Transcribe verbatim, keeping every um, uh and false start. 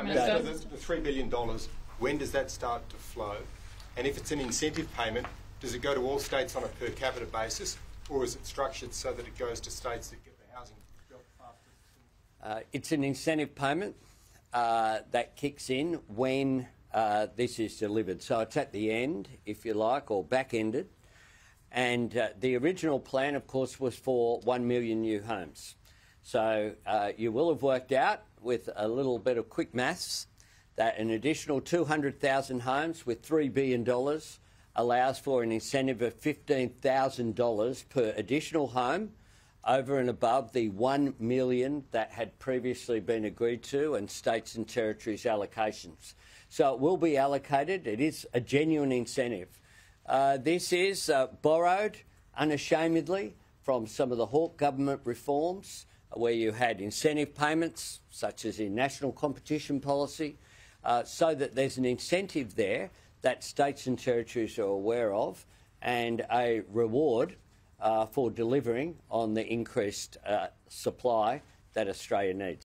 Prime Minister. The, the three billion dollars, when does that start to flow? And if it's an incentive payment, does it go to all states on a per capita basis, or is it structured so that it goes to states that get the housing built faster? Uh, it's an incentive payment uh, that kicks in when uh, this is delivered. So it's at the end, if you like, or back-ended. And uh, the original plan, of course, was for one million new homes. So uh, you will have worked out with a little bit of quick maths that an additional two hundred thousand homes with three billion dollars allows for an incentive of fifteen thousand dollars per additional home over and above the one million dollars that had previously been agreed to and states and territories allocations. So it will be allocated. It is a genuine incentive. Uh, this is uh, borrowed unashamedly from some of the Hawke government reforms, where you had incentive payments, such as in national competition policy, uh, so that there's an incentive there that states and territories are aware of, and a reward uh, for delivering on the increased uh, supply that Australia needs.